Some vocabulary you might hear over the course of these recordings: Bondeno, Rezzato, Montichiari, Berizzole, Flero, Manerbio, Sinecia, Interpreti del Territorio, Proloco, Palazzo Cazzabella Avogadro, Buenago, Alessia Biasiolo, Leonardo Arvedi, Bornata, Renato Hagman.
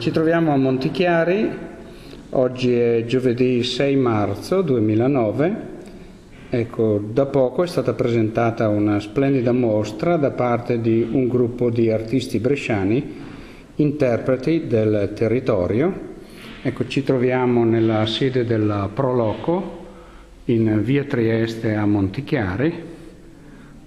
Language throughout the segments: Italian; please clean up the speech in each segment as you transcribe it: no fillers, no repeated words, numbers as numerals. Ci troviamo a Montichiari, oggi è giovedì 6 marzo 2009. Ecco, da poco è stata presentata una splendida mostra da parte di un gruppo di artisti bresciani, interpreti del territorio. Ecco, ci troviamo nella sede della Proloco in via Trieste a Montichiari.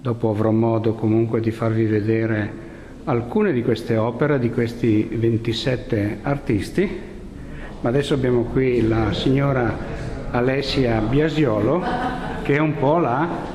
Dopo avrò modo comunque di farvi vedere alcune di queste opere di questi 27 artisti, ma adesso abbiamo qui la signora Alessia Biasiolo, che è un po' la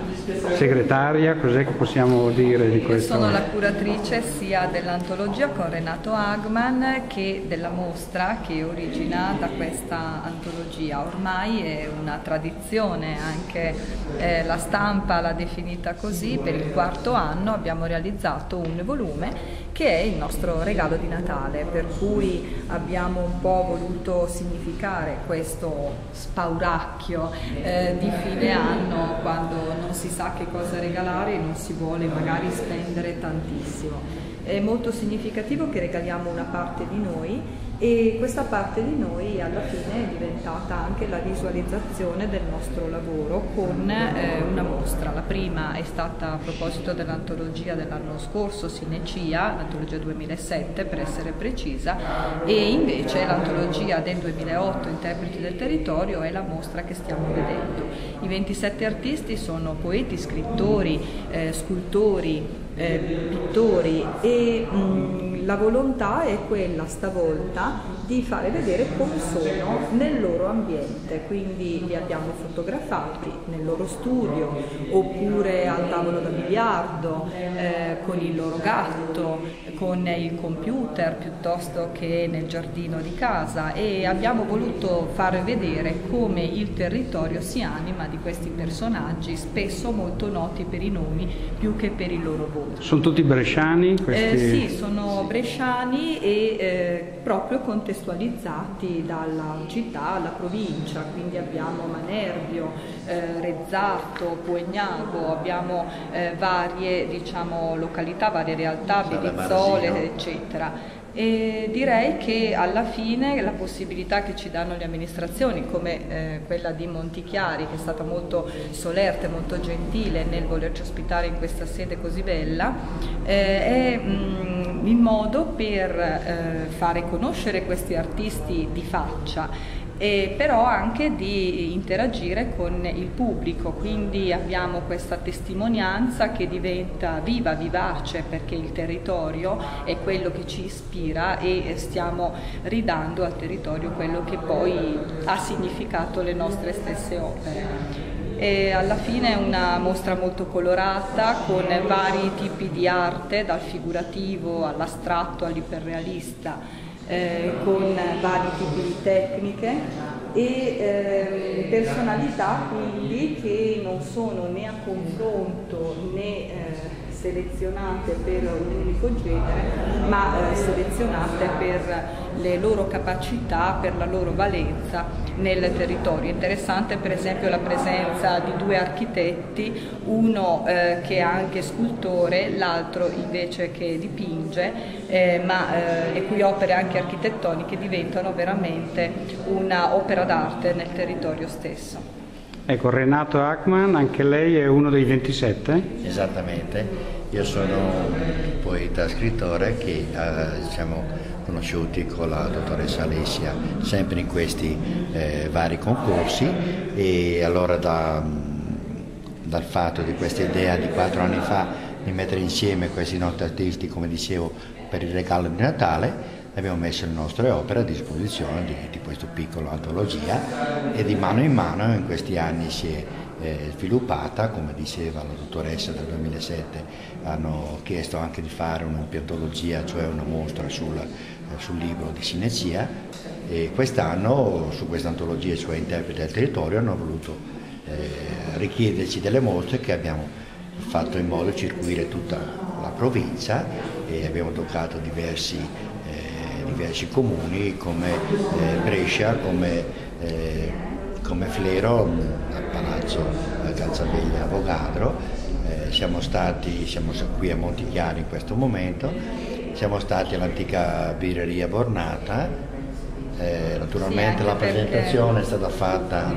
segretaria, cos'è che possiamo dire di questo? Io sono la curatrice sia dell'antologia con Renato Hagman che della mostra che origina da questa antologia. Ormai è una tradizione, anche la stampa l'ha definita così. Per il quarto anno abbiamo realizzato un volume che è il nostro regalo di Natale, per cui abbiamo un po' voluto significare questo spauracchio di fine anno, quando non si sa che cosa regalare e non si vuole magari spendere tantissimo. È molto significativo che regaliamo una parte di noi, e questa parte di noi alla fine è diventata anche la visualizzazione del nostro lavoro con una mostra. La prima è stata a proposito dell'antologia dell'anno scorso, Sinecia, l'antologia 2007 per essere precisa, e invece l'antologia del 2008, Interpreti del Territorio, è la mostra che stiamo vedendo. I 27 artisti sono poeti, scrittori, scultori, pittori, e la volontà è quella stavolta di fare vedere come sono nel loro ambiente, quindi li abbiamo fotografati nel loro studio oppure al tavolo da biliardo, con il loro gatto, con il computer, piuttosto che nel giardino di casa, e abbiamo voluto far vedere come il territorio si anima di questi personaggi, spesso molto noti per i nomi più che per i loro volti. Sono tutti bresciani? Questi... sì, sono bresciani e proprio contestualizzati dalla città alla provincia, quindi abbiamo Manerbio, Rezzato, Buenago, abbiamo varie, diciamo, località, varie realtà, Berizzole, eccetera. E direi che alla fine la possibilità che ci danno le amministrazioni, come quella di Montichiari, che è stata molto solerte, molto gentile nel volerci ospitare in questa sede così bella, è il modo per fare conoscere questi artisti di faccia, e però anche di interagire con il pubblico. Quindi abbiamo questa testimonianza che diventa viva, vivace, perché il territorio è quello che ci ispira e stiamo ridando al territorio quello che poi ha significato le nostre stesse opere. E alla fine è una mostra molto colorata, con vari tipi di arte, dal figurativo all'astratto all'iperrealista, con vari tipi di tecniche e personalità, quindi, che non sono né a confronto né selezionate per un unico genere, ma selezionate per le loro capacità, per la loro valenza nel territorio. Interessante per esempio la presenza di due architetti, uno che è anche scultore, l'altro invece che dipinge, e cui opere anche architettoniche diventano veramente un'opera d'arte nel territorio stesso. Ecco, Renato Hagman, anche lei è uno dei 27? Esattamente, io sono un poeta scrittore che ha, diciamo, conosciuti con la dottoressa Alessia sempre in questi vari concorsi, e allora dal fatto di questa idea di 4 anni fa di mettere insieme questi noti artisti, come dicevo, per il regalo di Natale, abbiamo messo le nostre opere a disposizione di questa piccola antologia, e di mano in mano in questi anni si è sviluppata. Come diceva la dottoressa, del 2007 hanno chiesto anche di fare un'ampiantologia, cioè una mostra sul libro di Sinecia, e quest'anno su questa antologia, cioè Interpreti del Territorio, hanno voluto richiederci delle mostre che abbiamo fatto in modo di circuire tutta la provincia, e abbiamo toccato diversi comuni come Brescia, come Flero, al Palazzo Cazzabella Avogadro, siamo qui a Montichiari in questo momento, Siamo stati all'antica birreria Bornata, naturalmente sì, la presentazione è stata fatta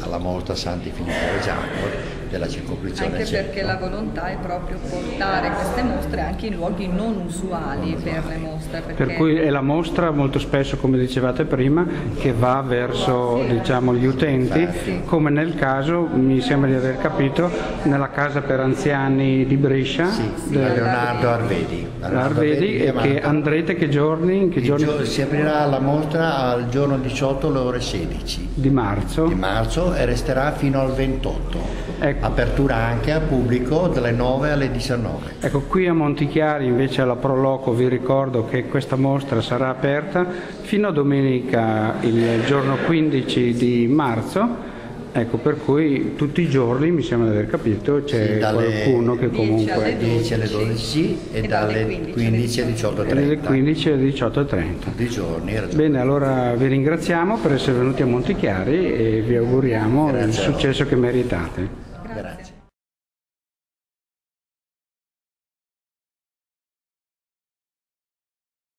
alla mostra Santi Filippo e Giacomo della circoscrizione. Anche perché la volontà è proprio portare queste mostre anche in luoghi non usuali per le mostre. Per cui è la mostra molto spesso, come dicevate prima, che va verso diciamo, gli utenti, come nel caso, mi sembra di aver capito, nella casa per anziani di Brescia. Sì, Leonardo Arvedi. Che andrete che giorni? In che giorni? Si aprirà la mostra al giorno 18 alle ore 16 di marzo. Di marzo e resterà fino al 28. Ecco. Apertura anche al pubblico dalle 9 alle 19. Ecco, qui a Montichiari invece alla Proloco vi ricordo che questa mostra sarà aperta fino a domenica, il giorno 15 di marzo. Ecco, per cui tutti i giorni, mi sembra di aver capito, c'è qualcuno che comunque... dalle 10 alle 12 e dalle 15 alle 18.30. Dalle 15 alle 18.30. Di giorni. Bene, allora vi ringraziamo per essere venuti a Montichiari e vi auguriamo il successo che meritate.